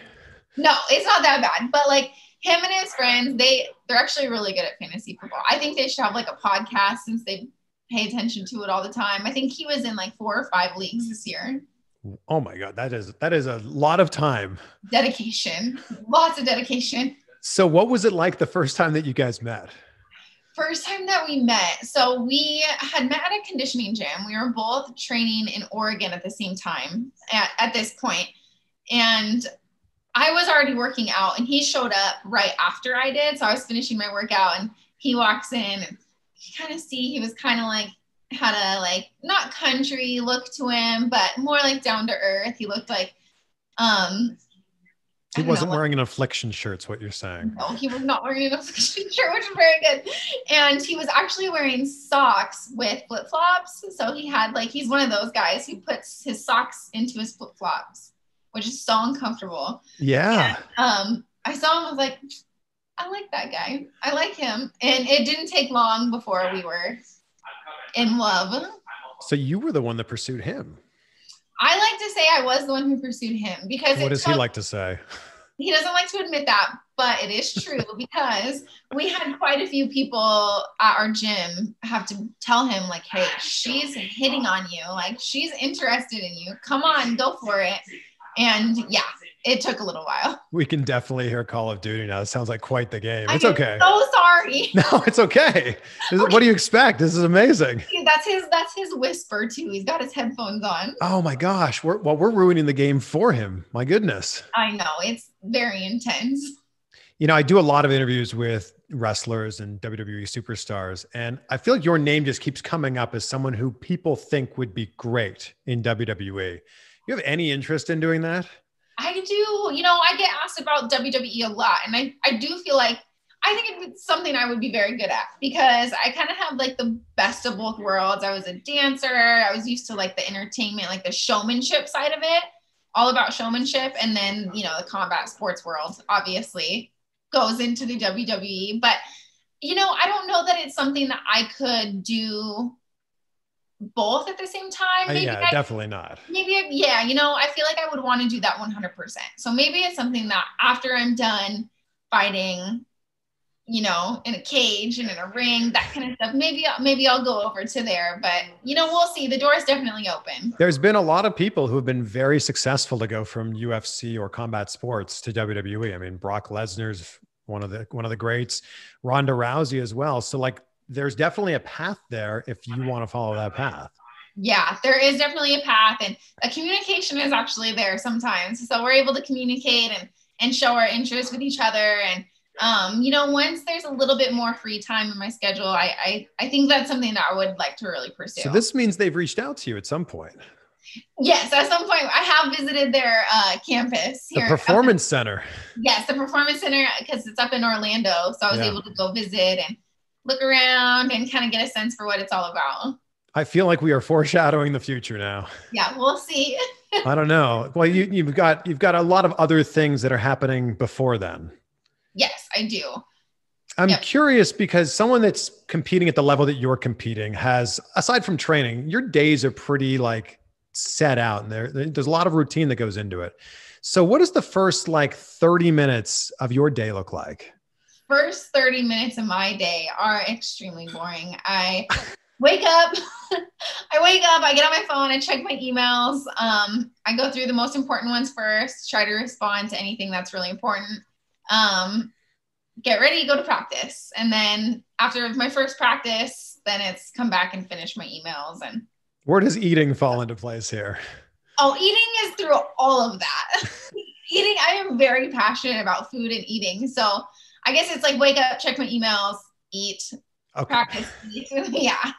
No, it's not that bad. But like him and his friends, they, they're actually really good at fantasy football. I think they should have like a podcast since they pay attention to it all the time. I think he was in like four or five leagues this year. Oh my God. That is, that is a lot of time. Dedication. Lots of dedication. So what was it like the first time that you guys met? First time that we met. So we had met at a conditioning gym. We were both training in Oregon at the same time at, at this point. And I was already working out and he showed up right after I did. So I was finishing my workout and he walks in and you kind of see, he was kind of like, had a like, not country look to him, but more like down to earth. He looked like, um, he wasn't know, wearing like, an affliction shirt's what you're saying. No, he was not wearing an affliction shirt, which is very good. And he was actually wearing socks with flip flops. So he had like, he's one of those guys who puts his socks into his flip flops, which is so uncomfortable. Yeah. And, um, I saw him, I was like, I like that guy. I like him. And it didn't take long before we were in love. So you were the one that pursued him. I like to say I was the one who pursued him because what does he like to say? He doesn't like to admit that, but it is true because we had quite a few people at our gym have to tell him like, hey, she's hitting on you. Like she's interested in you. Come on, go for it. And yeah, it took a little while. We can definitely hear Call of Duty now. It sounds like quite the game. It's okay. I'm so sorry. No, it's okay. This, okay. What do you expect? This is amazing. That's his, that's his whisper too. He's got his headphones on. Oh my gosh. We're, well, we're ruining the game for him. My goodness. I know. It's very intense. You know, I do a lot of interviews with wrestlers and W W E superstars, and I feel like your name just keeps coming up as someone who people think would be great in W W E. You have any interest in doing that? I do. You know, I get asked about W W E a lot. And I, I do feel like, I think it's something I would be very good at because I kind of have like the best of both worlds. I was a dancer. I was used to like the entertainment, like the showmanship side of it, all about showmanship. And then, you know, the combat sports world obviously goes into the W W E. But, you know, I don't know that it's something that I could do both at the same time. Maybe yeah, I, definitely not. Maybe, I, yeah, you know, I feel like I would want to do that one hundred percent. So maybe it's something that after I'm done fighting, you know, in a cage and in a ring, that kind of stuff, maybe, maybe I'll go over to there, but you know, we'll see. The door is definitely open. There's been a lot of people who have been very successful to go from U F C or combat sports to W W E. I mean, Brock Lesnar's one of the, one of the greats, Ronda Rousey as well. So like, there's definitely a path there if you want to follow that path. Yeah, there is definitely a path, and a communication is actually there sometimes. So we're able to communicate and, and show our interest with each other. And, um, you know, once there's a little bit more free time in my schedule, I, I, I think that's something that I would like to really pursue. So this means they've reached out to you at some point. Yes, at some point I have visited their uh, campus. Here the Performance in, Center. Yes, the Performance Center, because it's up in Orlando. So I was yeah. able to go visit and look around and kind of get a sense for what it's all about. I feel like we are foreshadowing the future now. Yeah, we'll see. I don't know. Well, you, you've got, you've got a lot of other things that are happening before then. Yes, I do. I'm yep. curious because someone that's competing at the level that you're competing has, aside from training, your days are pretty like set out and there, there's a lot of routine that goes into it. So what does the first like thirty minutes of your day look like? First thirty minutes of my day are extremely boring. I wake up, I wake up, I get on my phone, I check my emails. Um, I go through the most important ones first, try to respond to anything that's really important. Um, get ready, go to practice. And then after my first practice, then it's come back and finish my emails. And where does eating fall into place here? Oh, eating is through all of that. Eating, I am very passionate about food and eating. So I guess it's like wake up, check my emails, eat, okay. practice, eat. Yeah.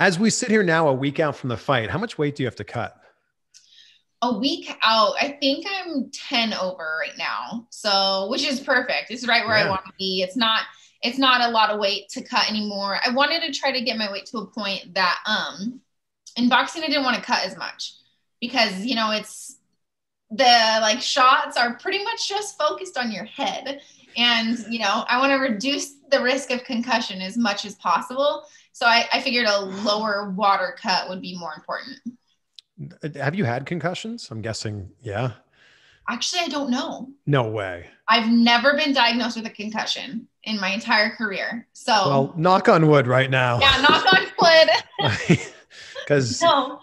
As we sit here now, a week out from the fight, how much weight do you have to cut? A week out, I think I'm ten over right now. So, which is perfect. It's right where yeah. I want to be. It's not, it's not a lot of weight to cut anymore. I wanted to try to get my weight to a point that, um, in boxing, I didn't want to cut as much because, you know, it's the like shots are pretty much just focused on your head. And, you know, I want to reduce the risk of concussion as much as possible. So I, I figured a lower water cut would be more important. Have you had concussions? I'm guessing. Yeah. Actually, I don't know. No way. I've never been diagnosed with a concussion in my entire career. So well, knock on wood right now. Yeah. Knock on wood. Cause no.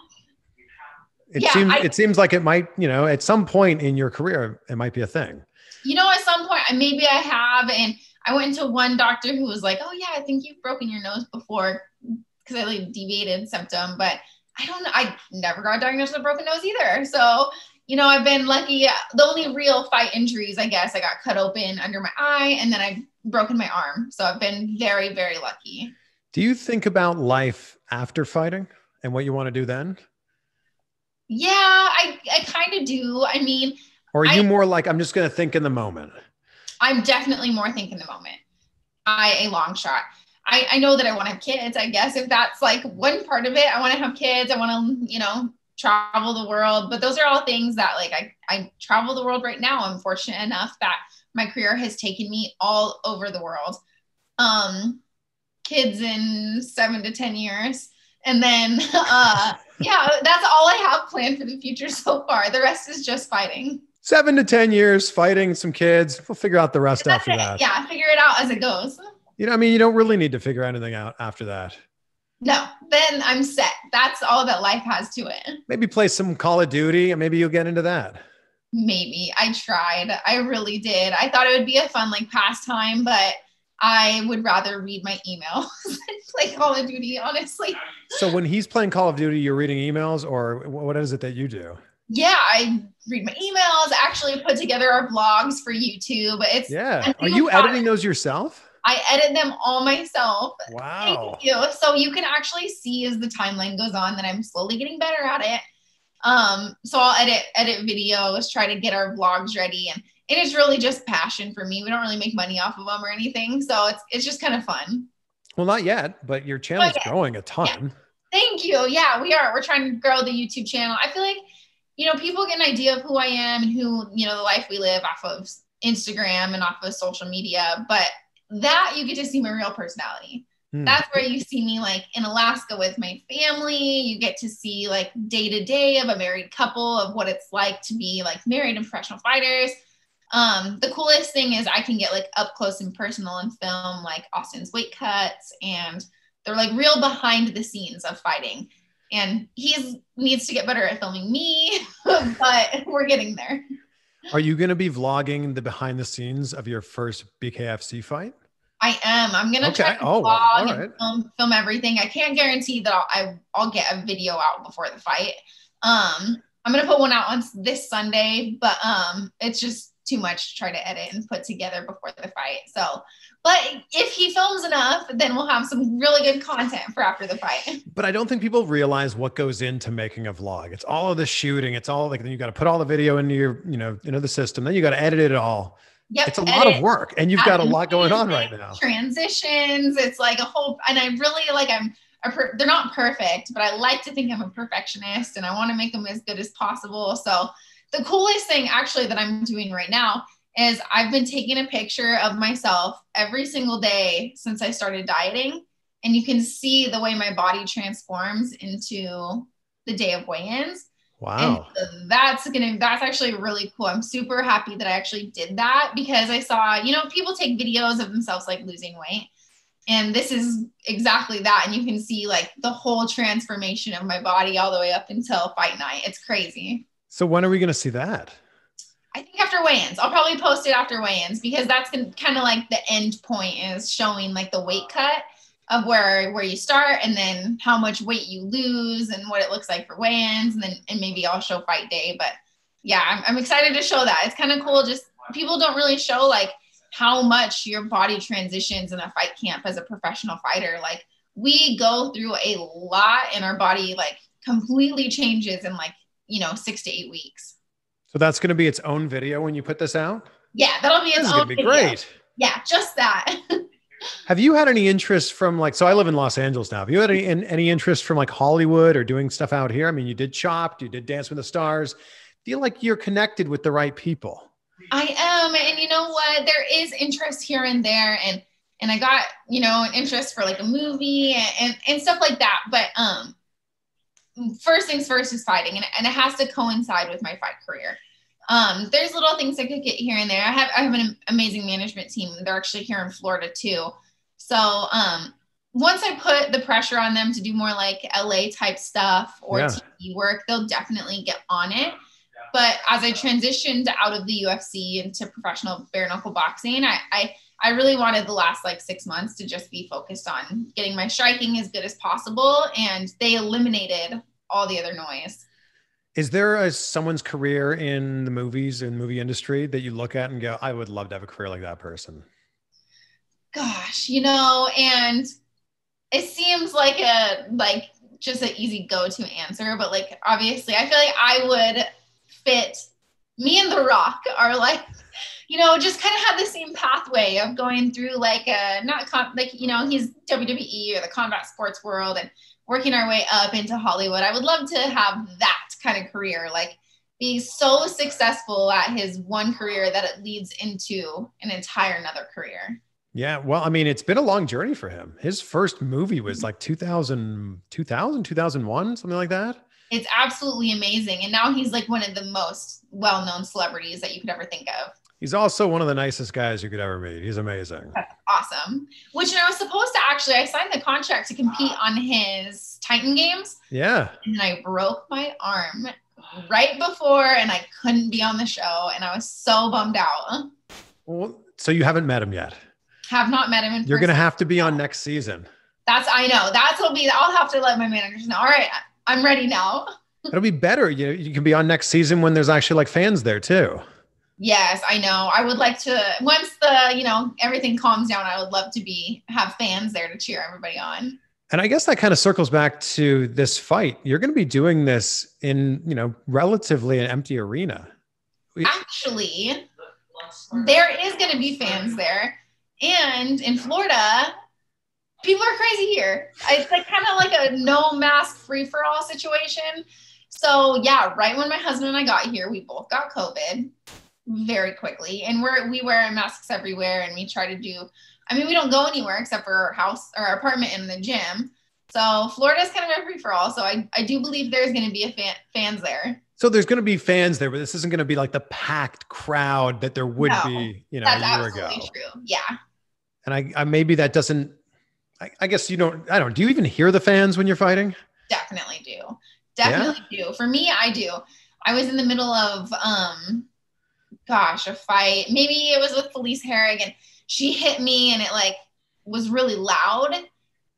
it yeah, seems, I, it seems like it might, you know, at some point in your career, it might be a thing. You know, at some point, maybe I have. And I went to one doctor who was like, oh yeah, I think you've broken your nose before. Cause I like deviated symptom, but I don't know. I never got diagnosed with a broken nose either. So, you know, I've been lucky. The only real fight injuries, I guess, I got cut open under my eye and then I've broken my arm. So I've been very, very lucky. Do you think about life after fighting and what you want to do then? Yeah, I, I kind of do. I mean, or are you I, more like, I'm just going to think in the moment? I'm definitely more think in the moment. I, a long shot. I, I know that I want to have kids, I guess, if that's like one part of it. I want to have kids. I want to, you know, travel the world. But those are all things that like I, I travel the world right now. I'm fortunate enough that my career has taken me all over the world. Um, kids in seven to ten years. And then, uh, yeah, that's all I have planned for the future so far. The rest is just fighting. Seven to ten years, fighting, some kids. We'll figure out the rest after it. that. Yeah, figure it out as it goes. You know, I mean, you don't really need to figure anything out after that. No, then I'm set. That's all that life has to it. Maybe play some Call of Duty and maybe you'll get into that. Maybe. I tried. I really did. I thought it would be a fun like pastime, but I would rather read my emails than play Call of Duty, honestly. So when he's playing Call of Duty, you're reading emails, or what is it that you do? Yeah, I read my emails, actually put together our vlogs for YouTube. It's yeah. Are you product. editing those yourself? I edit them all myself. Wow. Thank you. So you can actually see as the timeline goes on that I'm slowly getting better at it. Um, so I'll edit, edit videos, try to get our vlogs ready. And it is really just passion for me. We don't really make money off of them or anything. So it's, it's just kind of fun. Well, not yet, but your channel's okay. growing a ton. Yeah. Thank you. Yeah, we are. We're trying to grow the YouTube channel. I feel like, you know, people get an idea of who I am and who, you know, the life we live off of Instagram and off of social media, but that you get to see my real personality. Hmm. That's where you see me like in Alaska with my family. You get to see like day to day of a married couple, of what it's like to be like married and professional fighters. Um, the coolest thing is I can get like up close and personal and film like Austin's weight cuts and they're like real behind the scenes of fighting. And he needs to get better at filming me, but we're getting there. Are you going to be vlogging the behind the scenes of your first B K F C fight? I am. I'm going to okay. try to oh, vlog right. and film, film everything. I can't guarantee that I'll, I, I'll get a video out before the fight. Um, I'm going to put one out on this Sunday, but um, it's just too much to try to edit and put together before the fight. So, but if he films enough, then we'll have some really good content for after the fight. But I don't think people realize what goes into making a vlog. It's all of the shooting. It's all like, then you got to put all the video into your, you know, into the system. Then you got to edit it all. Yep, it's a edit. lot of work and you've got a lot going on right now. Transitions. It's like a whole, and I really like, I'm, a per, they're not perfect, but I like to think I'm a perfectionist and I want to make them as good as possible. So the coolest thing actually that I'm doing right now is I've been taking a picture of myself every single day since I started dieting. And you can see the way my body transforms into the day of weigh-ins. Wow. And that's gonna, that's actually really cool. I'm super happy that I actually did that because I saw, you know, people take videos of themselves like losing weight. And this is exactly that. And you can see like the whole transformation of my body all the way up until fight night. It's crazy. So when are we going to see that? I think after weigh-ins. I'll probably post it after weigh-ins because that's kind of like the end point is showing like the weight cut of where where you start and then how much weight you lose and what it looks like for weigh-ins, and then and maybe I'll show fight day. But yeah, I'm, I'm excited to show that. It's kind of cool. Just people don't really show like how much your body transitions in a fight camp as a professional fighter. Like we go through a lot and our body like completely changes in like, you know, six to eight weeks. So that's going to be its own video when you put this out? Yeah, that'll be its this own video. This is going to be video. Great. Yeah, just that. Have you had any interest from like, so I live in Los Angeles now. Have you had any, any interest from like Hollywood or doing stuff out here? I mean, you did Chopped, you did Dance with the Stars. Feel like you're connected with the right people. I am. And you know what? There is interest here and there. And, and I got, you know, an interest for like a movie and, and, and stuff like that. But, um, first things first is fighting. And, and it has to coincide with my fight career. Um, there's little things I could get here and there. I have, I have an amazing management team. They're actually here in Florida too. So, um, once I put the pressure on them to do more like L A type stuff or yeah. T V work, they'll definitely get on it. But as I transitioned out of the U F C into professional bare knuckle boxing, I, I, I really wanted the last like six months to just be focused on getting my striking as good as possible. And they eliminated all the other noise. Is there a, someone's career in the movies and movie industry that you look at and go, I would love to have a career like that person? Gosh, you know, and it seems like a, like just an easy go-to answer, but like, obviously I feel like I would fit. Me and The Rock are like, you know, just kind of had the same pathway of going through like a not con- like, you know, he's W W E or the combat sports world and working our way up into Hollywood. I would love to have that kind of career, like being so successful at his one career that it leads into an entire another career. Yeah. Well, I mean, it's been a long journey for him. His first movie was like two thousand, two thousand, two thousand one, something like that. It's absolutely amazing. And now he's like one of the most well-known celebrities that you could ever think of. He's also one of the nicest guys you could ever meet. He's amazing. That's awesome. Which I was supposed to actually, I signed the contract to compete on his Titan Games. Yeah. And I broke my arm right before and I couldn't be on the show. And I was so bummed out. Well, so you haven't met him yet? Have not met him. In You're going to have to be on next season. That's, I know. That's what will be, I'll have to let my managers know. All right. I'm ready now. It'll be better. You know, you can be on next season when there's actually like fans there too. Yes, I know. I would like to, once the, you know, everything calms down, I would love to be, have fans there to cheer everybody on. And I guess that kind of circles back to this fight. You're going to be doing this in, you know, relatively an empty arena. Actually, there is going to be fans there. And in Florida, people are crazy here. It's like kind of like a no mask free for all situation. So yeah, right when my husband and I got here, we both got COVID very quickly. And we're, we wear masks everywhere and we try to do, I mean, we don't go anywhere except for our house or our apartment and the gym. So Florida's kind of a free for all. So I, I do believe there's going to be a fan, fans there. So there's going to be fans there, but this isn't going to be like the packed crowd that there would no, be, you know, a year ago. That's absolutely true. Yeah. And I, I, maybe that doesn't, I guess you don't, I don't, do you even hear the fans when you're fighting? Definitely do. Definitely yeah. do. For me, I do. I was in the middle of, um, gosh, a fight. Maybe it was with Felice Herrig and she hit me and it like was really loud.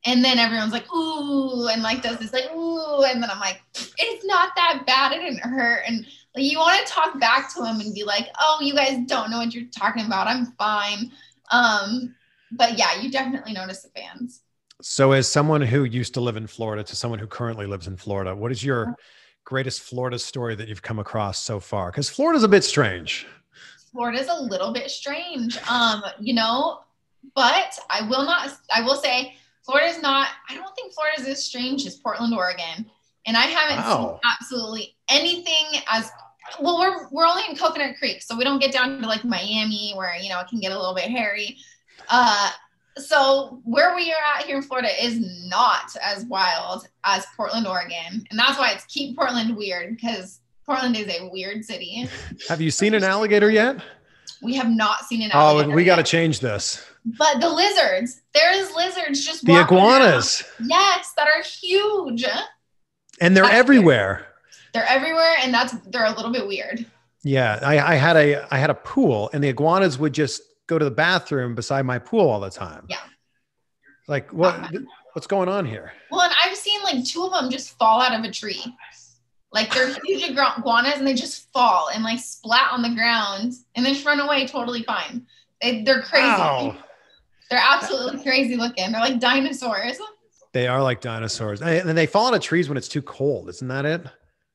And then everyone's like, ooh, and like does this like, ooh. And then I'm like, it's not that bad. It didn't hurt. And like, you want to talk back to him and be like, oh, you guys don't know what you're talking about. I'm fine. Um, But yeah, you definitely notice the fans. So as someone who used to live in Florida to someone who currently lives in Florida, what is your greatest Florida story that you've come across so far? Because Florida's a bit strange. Florida's a little bit strange, um, you know, but I will not, I will say Florida's not, I don't think Florida's as strange as Portland, Oregon. And I haven't wow. seen absolutely anything as, well, we're, we're only in Coconut Creek, so we don't get down to like Miami where, you know, it can get a little bit hairy. Uh, so where we are at here in Florida is not as wild as Portland, Oregon. And that's why it's keep Portland weird, because Portland is a weird city. Have you seen an alligator yet? We have not seen an alligator. Oh, we got to change this. But the lizards, there's lizards just the iguanas. Around. Yes, that are huge. And they're that's everywhere. Weird. They're everywhere. And that's, they're a little bit weird. Yeah, I, I had a I had a pool, and the iguanas would just go to the bathroom beside my pool all the time. Yeah. Like what? Uh, what's going on here? Well, and I've seen like two of them just fall out of a tree. Like they're huge iguanas, and they just fall and like splat on the ground, and they just run away totally fine. They, they're crazy. Wow. They're absolutely crazy looking. They're like dinosaurs. They are like dinosaurs, and they fall out of trees when it's too cold. Isn't that it?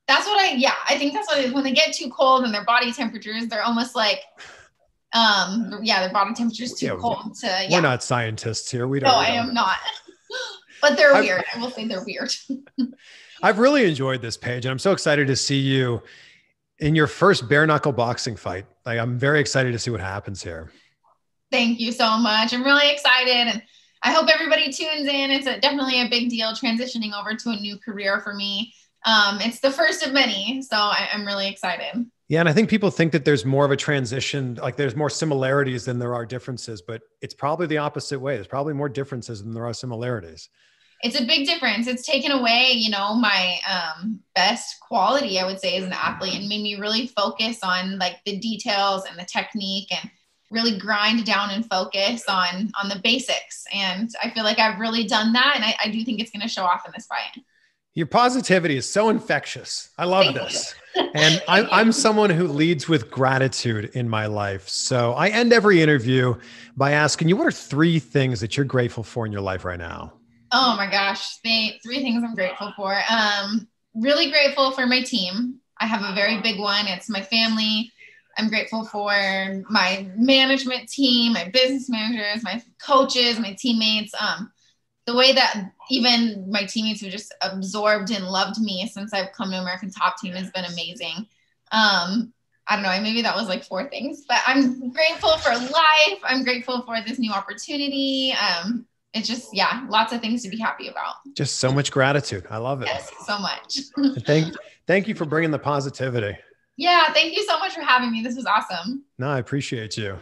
That's what I, yeah, I think that's what it is. When they get too cold and their body temperatures, they're almost like, um, yeah, their body temperature is too yeah, cold to, yeah. We're not scientists here. We don't. No, I am not. But they're I've, weird. I will say they're weird. I've really enjoyed this, Paige, and I'm so excited to see you in your first bare knuckle boxing fight. Like, I'm very excited to see what happens here. Thank you so much. I'm really excited, and I hope everybody tunes in. It's a, definitely a big deal transitioning over to a new career for me. Um, it's the first of many, so I, I'm really excited. Yeah. And I think people think that there's more of a transition, like there's more similarities than there are differences, but it's probably the opposite way. There's probably more differences than there are similarities. It's a big difference. It's taken away, you know, my, um, best quality, I would say, as an athlete, and made me really focus on like the details and the technique, and really grind down and focus on, on the basics. And I feel like I've really done that. And I, I do think it's going to show off in this fight. Your positivity is so infectious. I love Thank this. And I'm, I'm someone who leads with gratitude in my life. So I end every interview by asking you, what are three things that you're grateful for in your life right now? Oh my gosh. Three, three things I'm grateful for. Um, really grateful for my team. I have a very big one. It's my family. I'm grateful for my management team, my business managers, my coaches, my teammates. Um, The way that even my teammates have just absorbed and loved me since I've come to American Top Team has been amazing. Um, I don't know, maybe that was like four things, but I'm grateful for life. I'm grateful for this new opportunity. Um, it's just, yeah, lots of things to be happy about. Just so much gratitude. I love it. Yes, so much. thank, thank you for bringing the positivity. Yeah. Thank you so much for having me. This was awesome. No, I appreciate you.